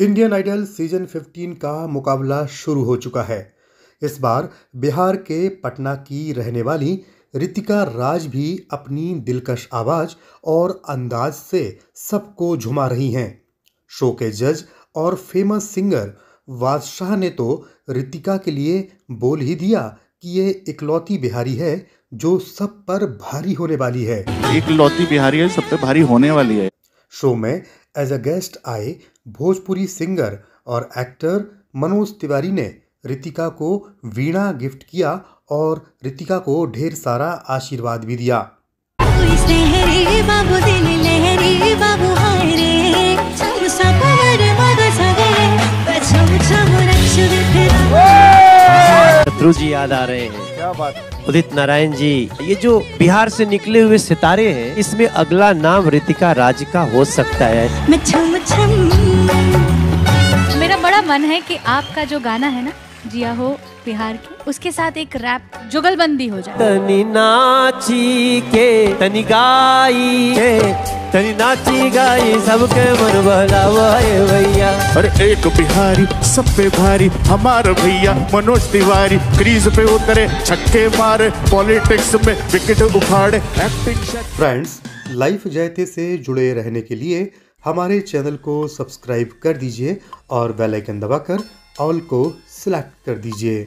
Indian idol season 15 का मुकाबला शुरू हो चुका है। इस बार बिहार के पटना की रहने वाली रितिका राज भी अपनी दिलकश आवाज़ और अंदाज से सबको झुमा रही हैं। शो के जज और फेमस सिंगर बादशाह ने तो रितिका के लिए बोल ही दिया कि ये इकलौती बिहारी है जो सब पर भारी होने वाली है। इकलौती बिहारी है, सब पर भारी होने वाली है। शो में एज अ गेस्ट आए भोजपुरी सिंगर और एक्टर मनोज तिवारी ने रितिका को वीणा गिफ्ट किया और रितिका को ढेर सारा आशीर्वाद भी दिया। शत्रु जी याद आ रहे हैं, क्या बात। उदित नारायण जी, ये जो बिहार से निकले हुए सितारे हैं, इसमें अगला नाम रितिका राज का हो सकता है। मेरा बड़ा मन है कि आपका जो गाना है ना, जिया हो बिहार की, उसके साथ एक रैप जुगलबंदी हो जाए। तनी नाची के तनी गाई के तनी नाची गाई सबके मन बहलावे भैया। अरे एक बिहारी सब पे भारी हमारा भैया मनोज तिवारी, क्रीज पे उतरे छक्के मारे, पॉलिटिक्स में विकेट उखाड़े, एक्टिंग। फ्रेंड्स, लाइफ जयते से जुड़े रहने के लिए हमारे चैनल को सब्सक्राइब कर दीजिए और बेल आइकन दबाकर ऑल को सिलेक्ट कर दीजिए।